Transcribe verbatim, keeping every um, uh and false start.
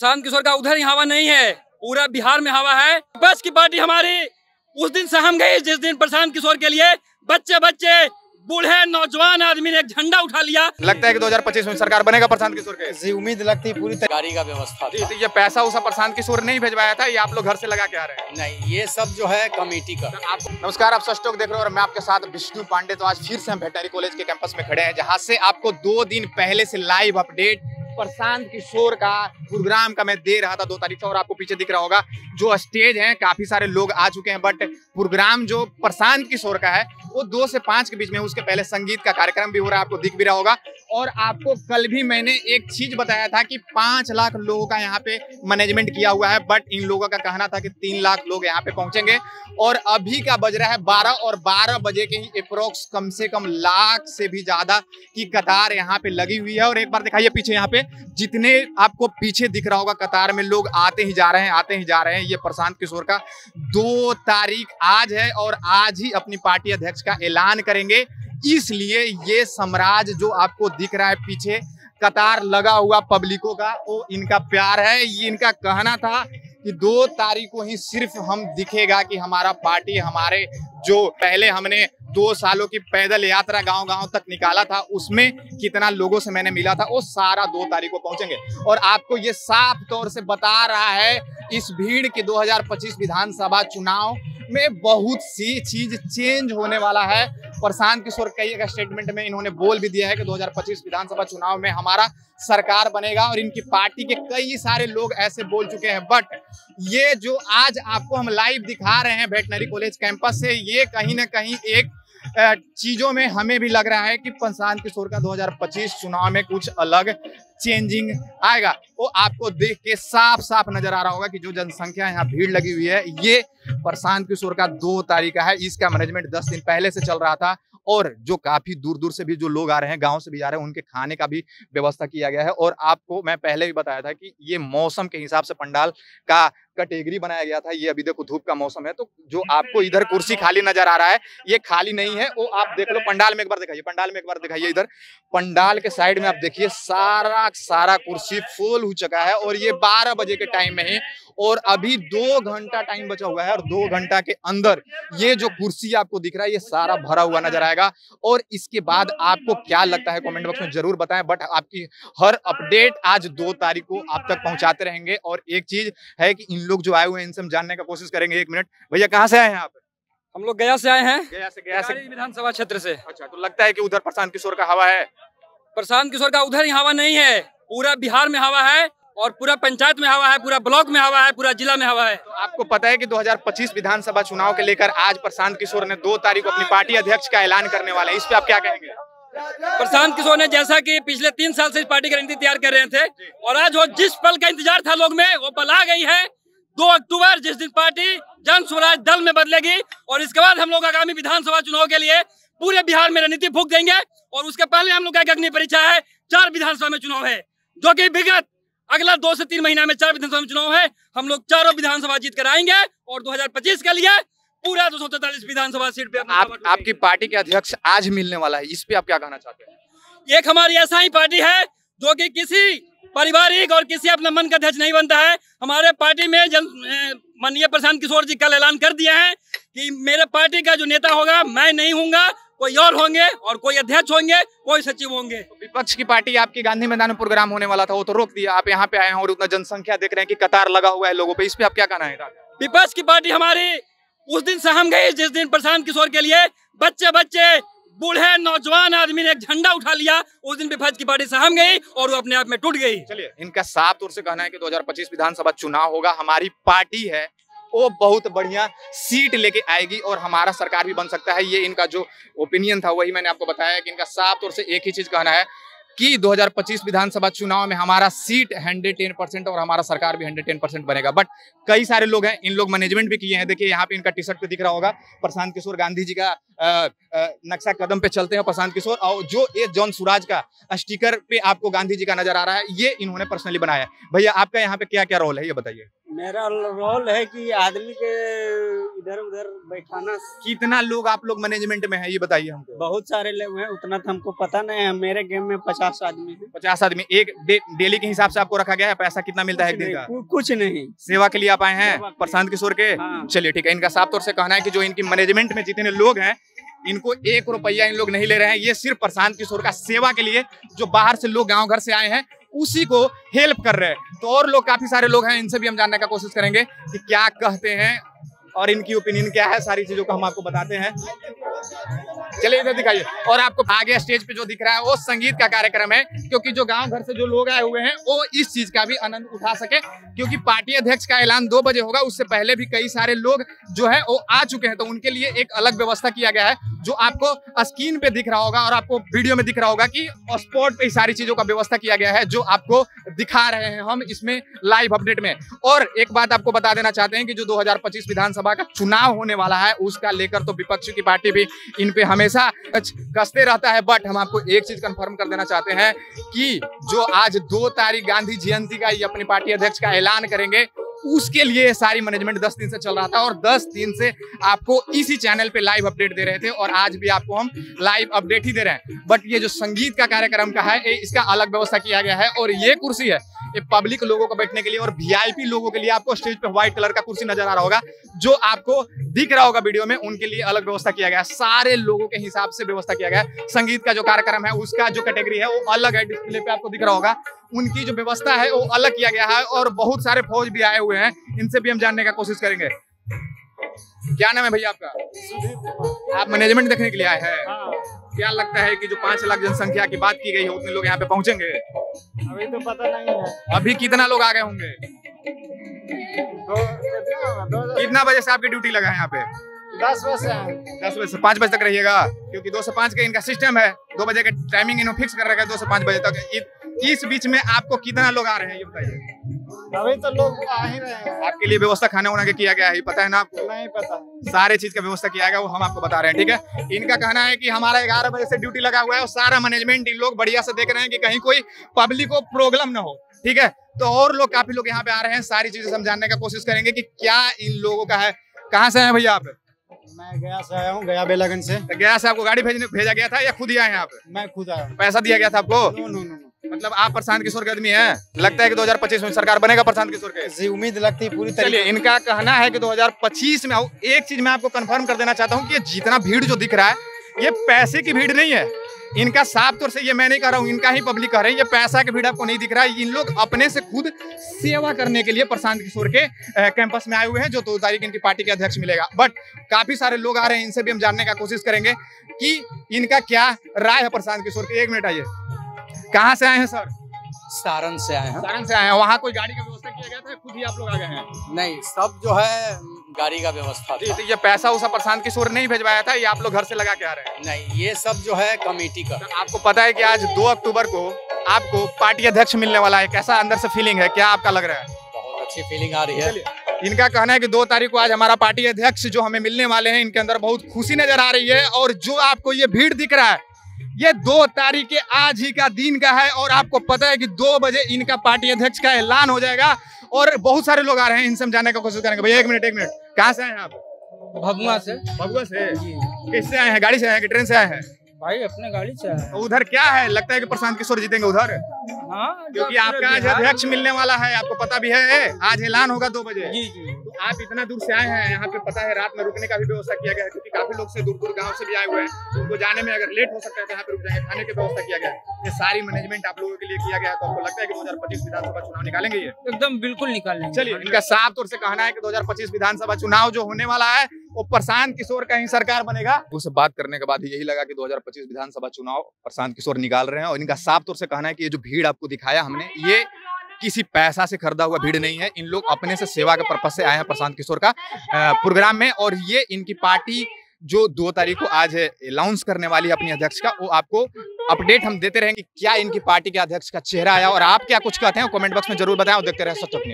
प्रशांत किशोर का उधर ही हवा नहीं है, पूरा बिहार में हवा है। बस की पार्टी हमारी उस दिन सहम गई जिस दिन प्रशांत किशोर के लिए बच्चे बच्चे बूढ़े नौजवान आदमी ने एक झंडा उठा लिया। लगता है कि दो हज़ार पच्चीस में सरकार बनेगा प्रशांत किशोर के। जी उम्मीद लगती है पूरी गाड़ी का व्यवस्था। ये पैसा उसा प्रशांत किशोर नहीं भेजवाया था, ये आप लोग घर से लगा के आ रहे हैं? नहीं, ये सब जो है कमेटी का। आप नमस्कार, आप सच टॉक देख रहे हो और मैं आपके साथ विष्णु पांडे। तो आज फिर से हम वेटरनरी कॉलेज के कैंपस में खड़े हैं, जहाँ से आपको दो दिन पहले से लाइव अपडेट प्रशांत किशोर का प्रोग्राम का मैं दे रहा था दो तारीख से। और आपको पीछे दिख रहा होगा जो स्टेज है, काफी सारे लोग आ चुके हैं, बट प्रोग्राम जो प्रशांत किशोर का है वो दो से पांच के बीच में। उसके पहले संगीत का कार्यक्रम भी हो रहा है, आपको दिख भी रहा होगा। और आपको कल भी मैंने एक चीज बताया था कि पांच लाख लोगों का यहाँ पे मैनेजमेंट किया हुआ है, बट इन लोगों का कहना था कि तीन लाख लोग यहाँ पे पहुंचेंगे। और अभी का बज रहा है बारह, और बारह बजे के ही अप्रोक्स कम से कम लाख से भी ज्यादा की कतार यहाँ पे लगी हुई है। और एक बार दिखाइए पीछे, यहाँ पे जितने आपको पीछे दिख रहा होगा कतार में लोग आते ही जा रहे हैं, आते ही जा रहे हैं। ये प्रशांत किशोर का दो तारीख आज है और आज ही अपनी पार्टी अध्यक्ष का ऐलान करेंगे, इसलिए ये साम्राज्य जो आपको दिख रहा है पीछे कतार लगा हुआ पब्लिकों का, वो इनका प्यार है। ये इनका कहना था कि दो तारीख को ही सिर्फ हम दिखेगा कि हमारा पार्टी, हमारे जो पहले हमने दो सालों की पैदल यात्रा गांव गांव तक निकाला था उसमें कितना लोगों से मैंने मिला था, वो सारा दो तारीख को पहुंचेंगे। और आपको ये साफ तौर से बता रहा है इस भीड़ के दो हज़ार पच्चीस विधानसभा चुनाव में बहुत सी चीज चेंज होने वाला है। प्रशांत किशोर कई एक स्टेटमेंट में इन्होंने बोल भी दिया है कि दो हज़ार पच्चीस विधानसभा चुनाव में हमारा सरकार बनेगा, और इनकी पार्टी के कई सारे लोग ऐसे बोल चुके हैं। बट ये जो आज आपको हम लाइव दिखा रहे हैं वेटरनरी कॉलेज कैंपस से, ये कहीं ना कहीं एक चीजों में हमें भी लग रहा है कि प्रशांत किशोर का दो हज़ार पच्चीस चुनाव में कुछ अलग चेंजिंग आएगा। वो आपको देख के साफ साफ नजर आ रहा होगा कि जो जनसंख्या यहाँ भीड़ लगी हुई है, ये प्रशांत किशोर का दो तारीख है। इसका मैनेजमेंट दस दिन पहले से चल रहा था, और जो काफी दूर दूर से भी जो लोग आ रहे हैं, गांव से भी आ रहे हैं, उनके खाने का भी व्यवस्था किया गया है। और आपको मैं पहले भी बताया था कि ये मौसम के हिसाब से पंडाल का कैटेगरी बनाया गया था। ये अभी देखो धूप का मौसम है, तो जो आपको इधर कुर्सी खाली नजर आ रहा है ये खाली नहीं है, वो आप देख लो। पंडाल में एक बार दिखाइए, पंडाल में एक बार दिखाइए, इधर पंडाल के साइड में आप देखिए सारा सारा कुर्सी फुल हो चुका है। और ये बारह बजे के टाइम में है, और अभी दो घंटा टाइम बचा हुआ है, और दो घंटा के अंदर ये जो कुर्सी आपको दिख रहा है ये सारा भरा हुआ नजर आएगा। और इसके बाद आपको क्या लगता है कमेंट बॉक्स में जरूर बताएं, बट आपकी हर अपडेट आज दो तारीख को आप तक पहुंचाते रहेंगे। और एक चीज है कि इन लोग जो आए हुए हैं इनसे हम जानने का कोशिश करेंगे। एक मिनट भैया, कहाँ से आए हैं आप? हम लोग गया से आए हैं, गया से, गया से विधानसभा क्षेत्र से। अच्छा, तो लगता है कि उधर प्रशांत किशोर का हवा है? प्रशांत किशोर का उधर ही हवा नहीं है, पूरा बिहार में हवा है, और पूरा पंचायत में हवा है, पूरा ब्लॉक में हवा है, पूरा जिला में हवा है। तो आपको पता है कि दो हज़ार पच्चीस विधानसभा चुनाव के लेकर आज प्रशांत किशोर ने दो तारीख को अपनी पार्टी अध्यक्ष का ऐलान करने वाले हैं, इस पे आप क्या कहेंगे? प्रशांत किशोर ने जैसा कि पिछले तीन साल से इस पार्टी की रणनीति तैयार कर रहे थे, और आज वो जिस पल का इंतजार था लोग में, वो पल आ गई है। दो अक्टूबर जिस दिन पार्टी जन स्वराज दल में बदलेगी, और इसके बाद हम लोग आगामी विधानसभा चुनाव के लिए पूरे बिहार में रणनीति फूंक देंगे। और उसके पहले हम लोग का एक अग्नि परीक्षा है, चार विधानसभा में चुनाव है, जो की विगत अगला दो से तीन महीना में चार विधानसभा में चुनाव है। हम लोग चारों विधानसभा जीत कर आएंगे, और दो हज़ार पच्चीस के लिए पूरा दो सौ तैतालीस विधानसभा सीट पे आप, आपकी पार्टी के अध्यक्ष आज मिलने वाला है, इस पे आप क्या कहना चाहते हैं? एक हमारी ऐसा ही पार्टी है जो कि किसी पारिवारिक और किसी अपने मन का अध्यक्ष नहीं बनता है। हमारे पार्टी में माननीय प्रशांत किशोर जी कल ऐलान कर दिया है कि मेरे पार्टी का जो नेता होगा मैं नहीं हूँगा, कोई और होंगे, और कोई अध्यक्ष होंगे, कोई सचिव होंगे। विपक्ष की पार्टी आपकी गांधी मैदान में प्रोग्राम होने वाला था, वो तो रोक दिया। आप यहाँ पे आए हैं और उतना जनसंख्या देख रहे हैं कि कतार लगा हुआ है लोगों पे, इस पे आप क्या कहना है? विपक्ष की पार्टी हमारी उस दिन सहम गई जिस दिन प्रशांत किशोर के लिए बच्चे बच्चे बूढ़े नौजवान आदमी ने एक झंडा उठा लिया, उस दिन विपक्ष की पार्टी सहम गई और वो अपने आप में टूट गई। चलिए, इनका साफ तौर से कहना है कि दो हज़ार पच्चीस विधानसभा चुनाव होगा, हमारी पार्टी है वो बहुत बढ़िया सीट लेके आएगी, और हमारा सरकार भी बन सकता है। ये इनका जो ओपिनियन था वही मैंने आपको बताया कि इनका साफ तौर से एक ही चीज कहना है कि दो हज़ार पच्चीस विधानसभा चुनाव में हमारा सीट एक सौ दस परसेंट और हमारा सरकार भी एक सौ दस परसेंट बनेगा। बट कई सारे लोग हैं, इन लोग मैनेजमेंट भी किए हैं। देखिए यहाँ पे इनका टी शर्ट पे दिख रहा होगा प्रशांत किशोर गांधी जी का नक्शा कदम पे चलते हैं प्रशांत किशोर, और जो ये जन स्वराज का स्टिकर पे आपको गांधी जी का नजर आ रहा है, ये इन्होंने पर्सनली बनाया है। भैया आपका यहाँ पे क्या क्या रोल है ये बताइए? मेरा रोल है कि आदमी के इधर उधर बैठाना। कितना लोग आप लोग मैनेजमेंट में है ये बताइए हमको। बहुत सारे लोग हैं, उतना तो हमको पता नहीं है। मेरे गेम में पचास आदमी है। पचास आदमी एक डे, डेली के हिसाब से आपको रखा गया है। पैसा कितना मिलता है एक दिन का? कुछ नहीं, सेवा के लिए आप आए हैं प्रशांत किशोर के। चलिए ठीक है, इनका साफ तौर से कहना है की जो इनकी मैनेजमेंट में जितने लोग हैं इनको एक रुपया इन लोग नहीं ले रहे हैं। ये सिर्फ प्रशांत किशोर का सेवा के लिए जो बाहर से लोग गाँव घर से आए हैं उसी को हेल्प कर रहे हैं। तो और लोग काफी सारे लोग हैं, इनसे भी हम जानने का कोशिश करेंगे कि क्या कहते हैं और इनकी ओपिनियन क्या है, सारी चीजों को हम आपको बताते हैं। चलिए इधर दिखाइए। और आपको आगे स्टेज पे जो दिख रहा है वो संगीत का कार्यक्रम है, क्योंकि जो गांव घर से जो लोग आए हुए हैं वो इस चीज का भी आनंद उठा सके, क्योंकि पार्टी अध्यक्ष का ऐलान दो बजे होगा। उससे पहले भी कई सारे लोग जो है वो आ चुके हैं, तो उनके लिए एक अलग व्यवस्था किया गया है जो आपको स्क्रीन पे दिख रहा होगा और आपको वीडियो में दिख रहा होगा कि स्पॉट पे सारी चीजों का व्यवस्था किया गया है जो आपको दिखा रहे हैं हम इसमें लाइव अपडेट में। और एक बात आपको बता देना चाहते हैं कि जो दो हज़ार पच्चीस विधानसभा का चुनाव होने वाला है उसका लेकर तो विपक्ष की पार्टी भी इन पे हमेशा कसते रहता है, बट हम आपको एक चीज कंफर्म कर देना चाहते हैं कि जो आज दो तारीख गांधी जयंती का ये अपनी पार्टी अध्यक्ष का ऐलान करेंगे उसके लिए सारी मैनेजमेंट दस दिन से चल रहा था और दस दिन से आपको इसी चैनल पे लाइव अपडेट दे रहे थे और आज भी आपको हम लाइव अपडेट ही दे रहे हैं। बट ये जो संगीत का कार्यक्रम का है इसका अलग व्यवस्था किया गया है और ये कुर्सी है ये पब्लिक लोगों को बैठने के लिए और वीआईपी लोगों के लिए। आपको स्टेज पे व्हाइट कलर का कुर्सी नजर आ रहा होगा जो आपको दिख रहा होगा वीडियो में, उनके लिए अलग व्यवस्था किया गया है। सारे लोगों के हिसाब से व्यवस्था किया गया है। संगीत का जो कार्यक्रम है उसका जो कैटेगरी है वो अलग है, डिस्प्ले पे आपको दिख रहा होगा। उनकी जो व्यवस्था है वो अलग किया गया है और बहुत सारे फौज भी आए हुए हैं, इनसे भी हम जानने का कोशिश करेंगे। क्या नाम है भैया आपका? आप मैनेजमेंट देखने के लिए आए हैं। क्या लगता है कि जो पांच लाख जनसंख्या की बात की गई है उतने लोग यहाँ पे पहुंचेंगे? अभी तो पता नहीं है। अभी कितना लोग आ गए होंगे? कितना बजे से आपकी ड्यूटी लगा है यहाँ पे? दस बजे से दस बजे से पाँच बजे तक रहिएगा, क्योंकि दो से पाँच का इनका सिस्टम है। दो बजे का टाइमिंग इन्होंने फिक्स कर रखा है, दो से पाँच बजे तक। इस बीच में आपको कितना लोग आ रहे हैं ये बताइए? अभी तो लोग आ ही रहे हैं। आपके लिए व्यवस्था खाना होना के किया गया है, पता है ना आपको? नहीं पता। सारे चीज का व्यवस्था किया गया वो हम आपको बता रहे हैं, ठीक है। इनका कहना है कि हमारा ग्यारह बजे से ड्यूटी लगा हुआ है और सारा मैनेजमेंट इन लोग बढ़िया से देख रहे हैं कि कहीं कोई पब्लिक को प्रॉब्लम ना हो, ठीक है। तो और लोग काफी लोग यहाँ पे आ रहे हैं, सारी चीजें समझाने का कोशिश करेंगे की क्या इन लोगों का है। कहाँ से है भैया आप? मैं गया से आया हूँ, गया बेलागंज से। गया से आपको गाड़ी भेजने भेजा गया था या खुद ही आए हैं आप? मैं खुद आया हूँ। पैसा दिया गया था आपको? No no. मतलब आप प्रशांत किशोर के आदमी हैं। लगता है कि दो हज़ार पच्चीस में सरकार बनेगा प्रशांत किशोर के? जी उम्मीद लगती है पूरी तरह। चलिए इनका कहना है कि दो हज़ार पच्चीस में। एक चीज मैं आपको कंफर्म कर देना चाहता हूं कि जितना भीड़ जो दिख रहा है ये पैसे की भीड़ नहीं है। इनका साफ तौर से, ये मैं नहीं कह रहा हूँ, इनका ही पब्लिक कह रहे हैं, ये पैसा की भीड़ आपको नहीं दिख रहा है। इन लोग अपने से खुद सेवा करने के लिए प्रशांत किशोर के कैंपस में आए हुए हैं जो दो तारीख इनकी पार्टी के अध्यक्ष मिलेगा। बट काफी सारे लोग आ रहे हैं, इनसे भी हम जानने का कोशिश करेंगे कि इनका क्या राय है प्रशांत किशोर के। एक मिनट आइए। कहाँ से आए हैं सर? सारण से आए हैं। सारण से आए हैं। वहाँ कोई गाड़ी का व्यवस्था किया गया था, खुद ही आप लोग आ गए हैं? नहीं, सब जो है गाड़ी का व्यवस्था। तो ये पैसा उसा प्रशांत किशोर नहीं भेजवाया था, ये आप लोग घर से लगा के आ रहे हैं? नहीं, ये सब जो है कमेटी का। तो आपको पता है कि आज दो अक्टूबर को आपको पार्टी अध्यक्ष मिलने वाला है, कैसा अंदर से फीलिंग है, क्या आपका लग रहा है? बहुत अच्छी फीलिंग आ रही है। इनका कहना है कि दो तारीख को आज हमारा पार्टी अध्यक्ष जो हमें मिलने वाले हैं, इनके अंदर बहुत खुशी नजर आ रही है। और जो आपको ये भीड़ दिख रहा है ये दो तारीख के आज ही का दिन का है और आपको पता है कि दो बजे इनका पार्टी अध्यक्ष का ऐलान हो जाएगा और बहुत सारे लोग आ रहे हैं, इनसे समझाने का कोशिश करेंगे। भैया एक मिनट एक मिनट, कहाँ से आए हैं आप? भगुआ से। भगुआ से? कैसे आए हैं, गाड़ी से आए हैं कि ट्रेन से आए हैं? भाई अपने गाड़ी से आए हैं। उधर क्या है, लगता है कि प्रशांत किशोर जीतेंगे उधर? हाँ, क्योंकि आपका आज अध्यक्ष मिलने वाला है, आपको पता भी है, आज ऐलान होगा दो बजे। आप इतना दूर से आए हैं, यहाँ पे पता है रात में रुकने का भी व्यवस्था किया गया है क्योंकि काफी लोग से दूर दूर गांव से भी आए हुए हैं, उनको जाने में अगर लेट हो सकता है तो यहाँ पे रुक जाएंगे, खाने की व्यवस्था किया गया है। ये सारी मैनेजमेंट आप लोगों के लिए किया गया है। तो आपको लगता है कि दो हज़ार पच्चीस विधानसभा चुनाव निकालेंगे? ये एकदम बिल्कुल निकालेंगे। चलिए, इनका साफ तौर से कहना है कि दो हज़ार पच्चीस विधानसभा चुनाव जो होने वाला है वो प्रशांत किशोर का ही सरकार बनेगा। उससे बात करने के बाद यही लगा कि दो हज़ार पच्चीस विधानसभा चुनाव प्रशांत किशोर निकाल रहे हैं और इनका साफ तौर से कहना है कि ये जो भीड़ आपको दिखाया हमने ये किसी पैसा से खरीदा हुआ भीड़ नहीं है। इन लोग अपने से सेवा के पर्पस से आए हैं प्रशांत किशोर का प्रोग्राम में और ये इनकी पार्टी जो दो तारीख को आज अनाउंस करने वाली है अपनी अध्यक्ष का, वो आपको अपडेट हम देते रहेंगे क्या इनकी पार्टी के अध्यक्ष का चेहरा आया। और आप क्या कुछ कहते हैं कमेंट बॉक्स में जरूर बताएं और देखते रहें सच टॉक्स।